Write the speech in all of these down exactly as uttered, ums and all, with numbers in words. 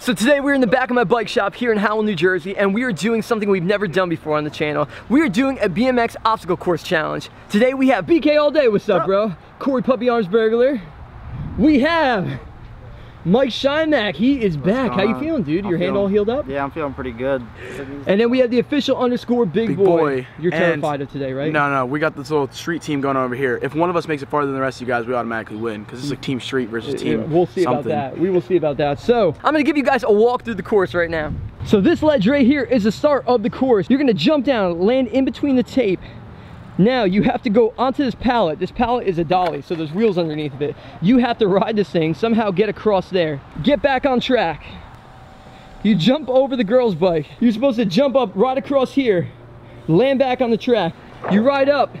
So today we're in the back of my bike shop here in Howell, New Jersey, and we are doing something we've never done before on the channel. We are doing a B M X obstacle course challenge. Today we have B K All Day, what's up bro? Corey Puppy Arms Berglar. We have Mike Schymick, he is back. How you feeling, dude? Your hand all healed up? Yeah, I'm feeling pretty good. And then we have the official underscore big, big boy. boy. You're terrified of today, right? No, no, we got this little street team going on over here. If one of us makes it farther than the rest of you guys, we automatically win, because it's like team street versus team something. We'll see about that. We will see about that. So, I'm going to give you guys a walk through the course right now. So this ledge right here is the start of the course. You're going to jump down, land in between the tape. Now you have to go onto this pallet. This pallet is a dolly, so there's wheels underneath of it. You have to ride this thing, somehow get across there. Get back on track. You jump over the girl's bike. You're supposed to jump up right across here. Land back on the track. You ride up.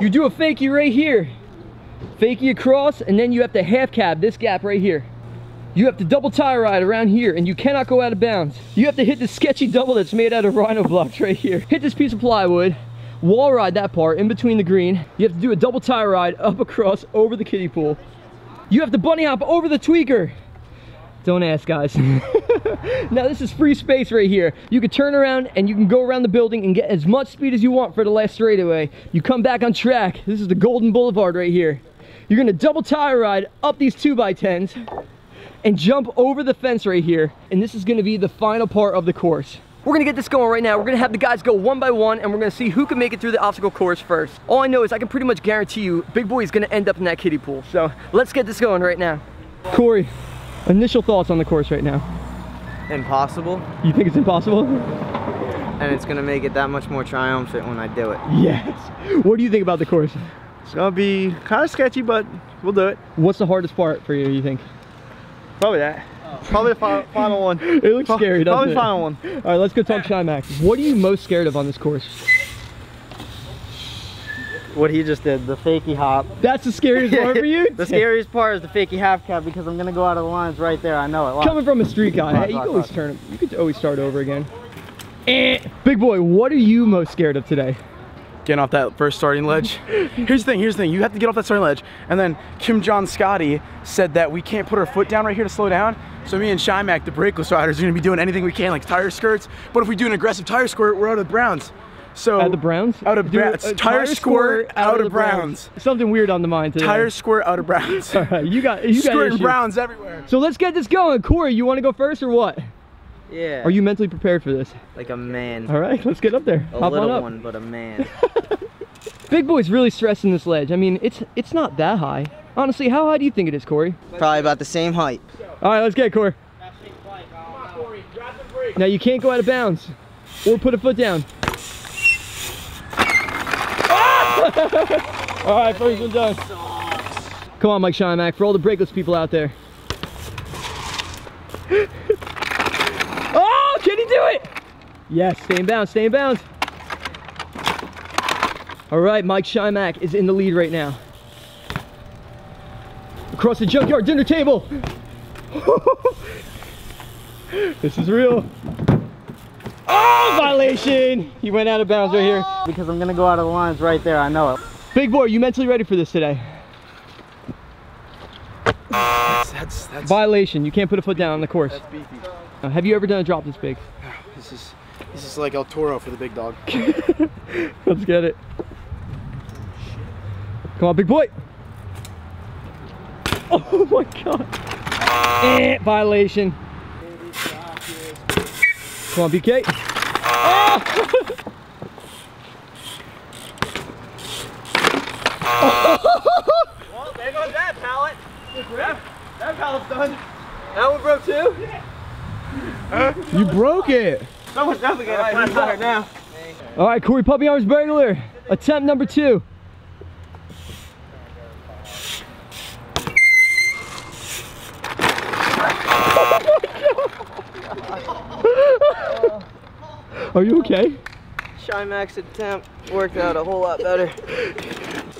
You do a fakie right here. Fakie across, and then you have to half cab this gap right here. You have to double tie ride around here, and you cannot go out of bounds. You have to hit this sketchy double that's made out of rhino blocks right here. Hit this piece of plywood. Wall ride that part in between the green. You have to do a double tie ride up across over the kiddie pool. You have to bunny hop over the tweaker. Don't ask, guys. Now this is free space right here. You can turn around and you can go around the building and get as much speed as you want for the last straightaway. You come back on track. This is the Golden Boulevard right here. You're gonna double tie ride up these two by tens and jump over the fence right here. And this is gonna be the final part of the course. We're gonna get this going right now. We're gonna have the guys go one by one, and we're gonna see who can make it through the obstacle course first. All I know is I can pretty much guarantee you, Big Boy is gonna end up in that kiddie pool. So let's get this going right now. Corey, initial thoughts on the course right now? Impossible. You think it's impossible? And it's gonna make it that much more triumphant when I do it. Yes. What do you think about the course? It's gonna be kind of sketchy, but we'll do it. What's the hardest part for you, you think? Probably that. Probably the final, final one. It looks Pro scary, doesn't probably it? Probably the final one. All right, let's go talk Schymick. What are you most scared of on this course? What he just did, the fakie hop. That's the scariest part for you? The scariest part is the fakie half cab, because I'm going to go out of the lines right there. I know it. Wow. Coming from a street guy, right, hey, you right, can always right. turn You could always start over again. Eh. Big boy, what are you most scared of today? Getting off that first starting ledge. Here's the thing, here's the thing. You have to get off that starting ledge. And then Kim John Scotty said that we can't put our foot down right here to slow down. So me and Schymick, the brakeless riders, are gonna be doing anything we can, like tire skirts. But if we do an aggressive tire squirt, we're out of the Browns. So out of the Browns? Out of Browns. Tire, tire squirt, out, out of, of Browns. Browns. Something weird on the mind today. Tire squirt, out of Browns. All right, you got you Squirting got Browns everywhere. So let's get this going. Corey, you wanna go first or what? Yeah. Are you mentally prepared for this? Like a man. All right, let's get up there. A Hop little on up. one, but a man. Big boy's really stressing this ledge. I mean, it's it's not that high. Honestly, how high do you think it is, Corey? Probably about the same height. All right, let's get it, Corey. Come on, Corey, grab the brake. Now you can't go out of bounds or put a foot down. Ah! All right, first one done. Sucks. Come on, Mike Schymick, for all the brakeless people out there. Can he do it? Yes, stay in bounds, stay in bounds. All right, Mike Schymick is in the lead right now. Across the junkyard dinner table. This is real. Oh, violation. He went out of bounds right here. Because I'm gonna go out of the lines right there, I know it. Big boy, are you mentally ready for this today? That's, that's, that's violation, you can't put a foot down on the course. That's beefy. Uh, have you ever done a drop this big? This is this is like El Toro for the big dog. Let's get it. Come on, big boy. Oh my god. Eh, violation. Come on, B K. Oh! Well, there goes that pallet. That, that pallet's done. That one broke too? Yeah. Huh? You broke it. Someone's definitely gonna right, press hard now. All right, Corey Puppy Arms Berglar, attempt number two. Are you okay? Schymick's attempt worked out a whole lot better.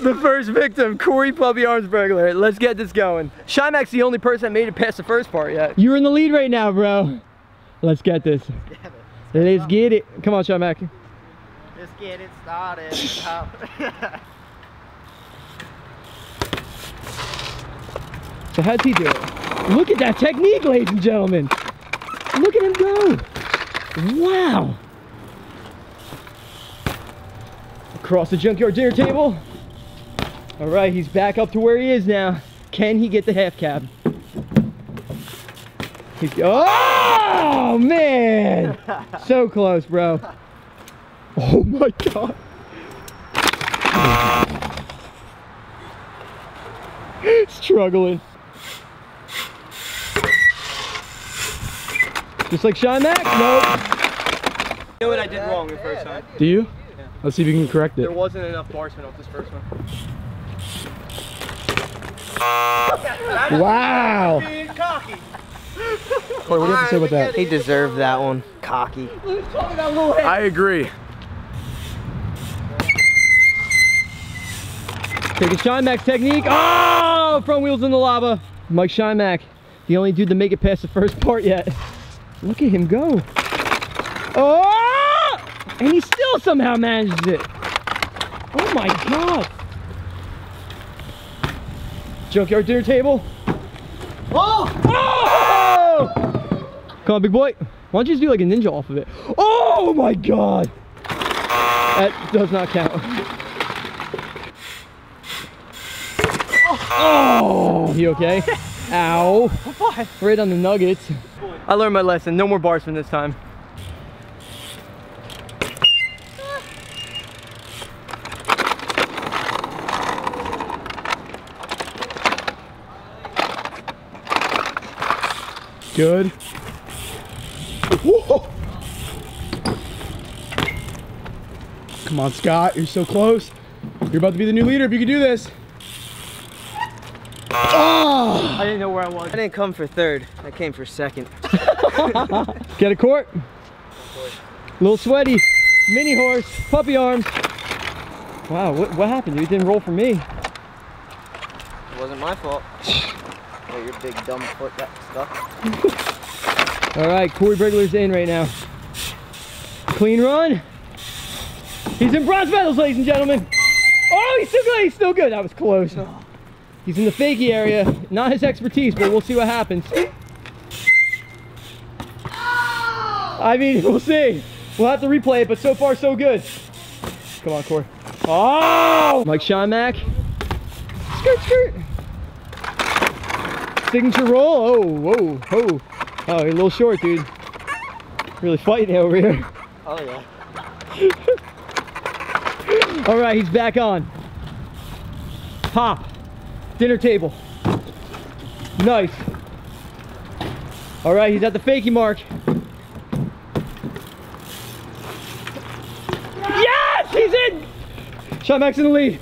The first victim, Corey Puppy Arms Berglar. Let's get this going. Schymick's the only person that made it past the first part yet. You're in the lead right now, bro. Let's get this. Let's get it. Come on, Schymick. Let's get it started. So how'd he do it? Look at that technique, ladies and gentlemen. Look at him go. Wow. Across the junkyard dinner table. All right, he's back up to where he is now. Can he get the half cab? He's, oh, man. So close, bro. Oh, my God. Struggling. Just like Schymick? Nope. You know what I did wrong the first time? Do you? Yeah. Let's see if you can correct it. There wasn't enough bar spin off this first one. Wow. Corey, what do you have to say about that? He deserved that one. Cocky. I agree. Taking Schymick's technique. Oh! Front wheels in the lava. Mike Schymick, the only dude to make it past the first part yet. Look at him go. Oh! And he still somehow manages it. Oh my God. Junkyard dinner table. Oh! Oh! Come on, big boy. Why don't you just do like a ninja off of it? Oh my God. That does not count. Oh, you okay? Ow. What? Right on the nuggets. I learned my lesson. No more bars from this time. Good. Whoa. Come on, Scott. You're so close. You're about to be the new leader if you can do this. Oh! I didn't know where I was. I didn't come for third. I came for second. Get a court. Little sweaty. Mini horse. Puppy arms. Wow, what, what happened? You didn't roll for me. It wasn't my fault. Oh, your big dumb foot got stuck. All right, Corey Berglar's in right now. Clean run. He's in bronze medals, ladies and gentlemen. Oh, he's still good. He's still good. That was close. Oh. He's in the fakie area, not his expertise, but we'll see what happens. I mean, we'll see. We'll have to replay it, but so far, so good. Come on, Corey. Oh! Mike Schymick. Skirt, skirt. Signature roll. Oh, whoa, oh. Oh, you're a little short, dude. Really fighting over here. Oh, yeah. All right, he's back on. Pop. Dinner table. Nice. All right, he's at the fakie mark. Yes, he's in. Schymick's in the lead.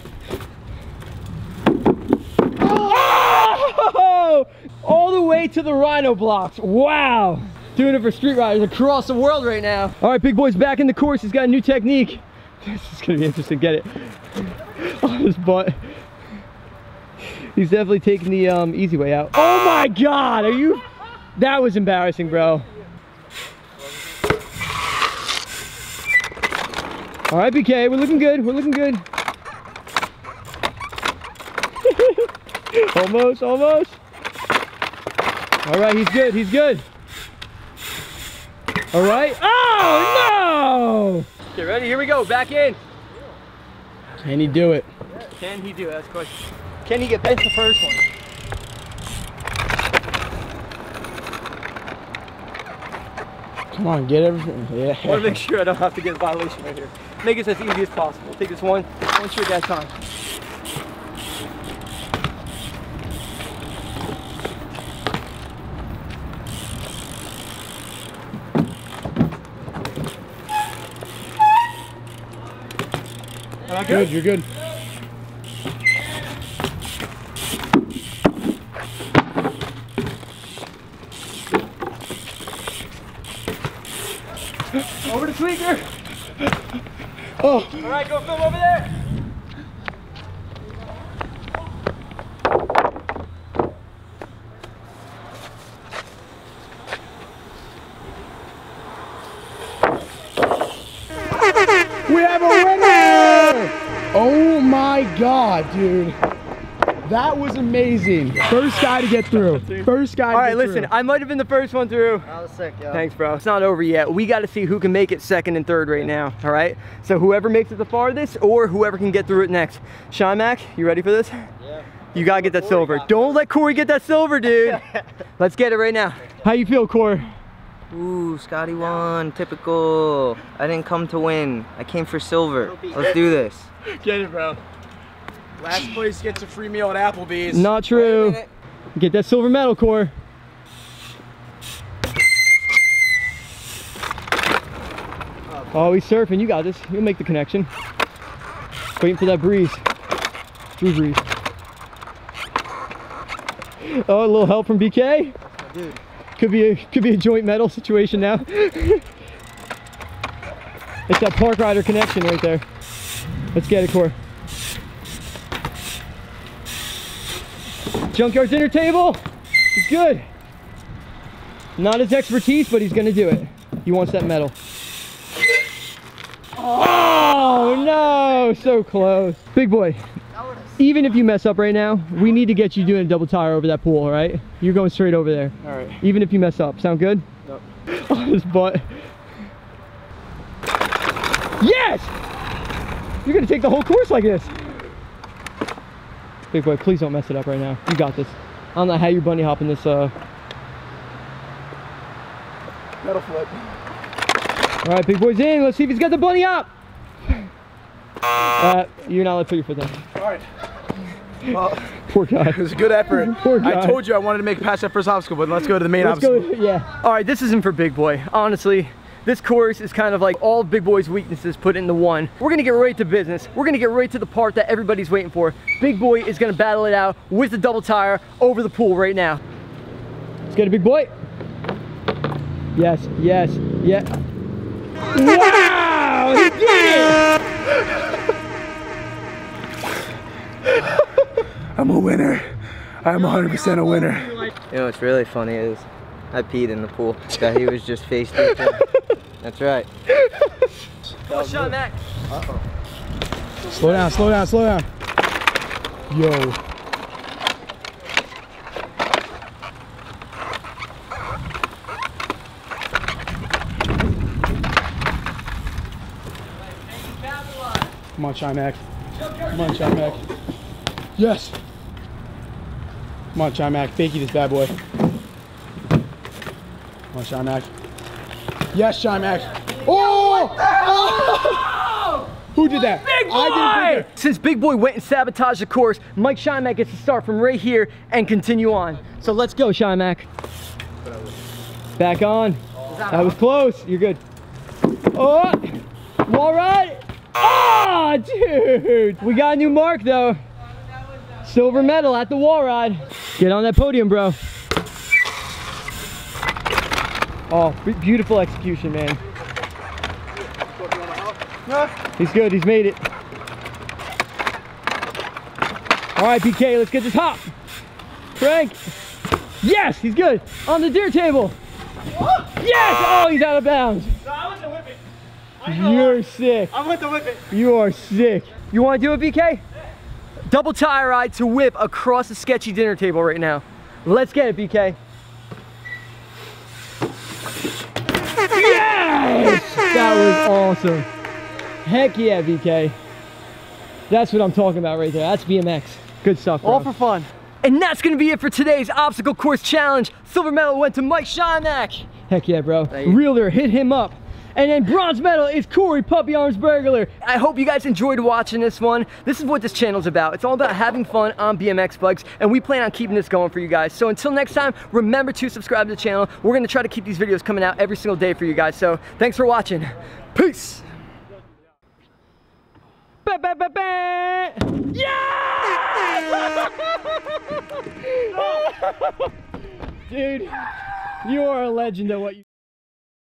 Oh! All the way to the rhino blocks. Wow. Doing it for street riders across the world right now. All right, big boy's back in the course. He's got a new technique. This is gonna be interesting. Get it. On his butt. He's definitely taking the um, easy way out. Oh my God, are you? That was embarrassing, bro. All right, B K, we're looking good, we're looking good. Almost, almost. All right, he's good, he's good. All right, oh no! Get ready, here we go, back in. Can he do it? Can he do it, that's the question. Can he get past the first one? Come on, get everything. Yeah. I want to make sure I don't have to get a violation right here. Make it as easy as possible. Take this one, one shot at a time. Good? good, you're good. Over the tweaker. Oh. All right, go film over there. We have a winner! Oh my God, dude. That was amazing. First guy to get through. First guy to get through. All right, listen, I might have been the first one through. That was sick, yo. Thanks, bro. It's not over yet. We got to see who can make it second and third right now, all right? So whoever makes it the farthest or whoever can get through it next. Schymick, you ready for this? Yeah. You got to get that silver. Don't let Corey get that silver, dude. Let's get it right now. How you feel, Corey? Ooh, Scotty won. Typical. I didn't come to win. I came for silver. Let's do this. Get it, bro. Last place gets a free meal at Applebee's. Not true. Get that silver medal, Corey. Oh, he's surfing. You got this. You'll make the connection. Waiting for that breeze. Drew breeze. Oh, a little help from B K. That's my dude. Could be a could be a joint medal situation now. It's that park rider connection right there. Let's get it, Corey. Junkyard dinner table. He's good. Not his expertise, but he's gonna do it. He wants that medal. Oh no! So close, big boy. Even if you mess up right now, we need to get you doing a double tire over that pool, all right? You're going straight over there. All right. Even if you mess up. Sound good? Yep. Oh, his butt. Yes! You're going to take the whole course like this. Big boy, please don't mess it up right now. You got this. I don't know how you're bunny hopping this. Uh... Metal flip. All right, big boy's in. Let's see if he's got the bunny hop. Uh, you're not allowed to put your foot down. All right. Well, poor guy. It was a good effort. Poor guy. I told you I wanted to make it past that first obstacle, but let's go to the main let's obstacle. Go, yeah. All right, this isn't for big boy. Honestly, this course is kind of like all big boy's weaknesses put into one. We're gonna get right to business. We're gonna get right to the part that everybody's waiting for. Big boy is gonna battle it out with the double tire over the pool right now. Let's get it, big boy. Yes, yes, yeah. Wow, he did it! I'm a winner. I'm one hundred percent a winner. You know what's really funny is I peed in the pool that he was just face deep in. That's right. Go shot, Mac. Uh-oh. Slow down, slow down, slow down. Yo. Come on, Schymick. Come on, Schymick. Yes! Come on, Schymick. Fakey this bad boy. Come on, Schymick. Yes, Schymick. Oh! Oh! Who did that? Big boy! I did. Since big boy went and sabotaged the course, Mike Schymick gets to start from right here and continue on. So let's go, Schymick. Back on. That was close. You're good. Oh! All right! Ah, oh, dude! We got a new mark, though. Silver medal at the wall ride. Get on that podium, bro. Oh, beautiful execution, man. He's good, he's made it. All right, B K, let's get this hop. Frank. Yes, he's good. On the deer table. Yes, oh, he's out of bounds. I went to whip it. You're sick. I went to whip it. You are sick. You want to do it, B K? Double tire ride to whip across a sketchy dinner table right now. Let's get it, B K. Yes! That was awesome. Heck yeah, B K. That's what I'm talking about right there. That's B M X. Good stuff, bro. All for fun. And that's gonna be it for today's obstacle course challenge. Silver medal went to Mike Schymick. Heck yeah, bro. Reeler, hit him up. And then bronze medal is Corey Puppy Arms Berglar. I hope you guys enjoyed watching this one. This is what this channel's about. It's all about having fun on B M X bikes, and we plan on keeping this going for you guys. So until next time, remember to subscribe to the channel. We're gonna try to keep these videos coming out every single day for you guys. So thanks for watching. Peace. Ba ba ba ba. Yeah! Dude, you are a legend at what you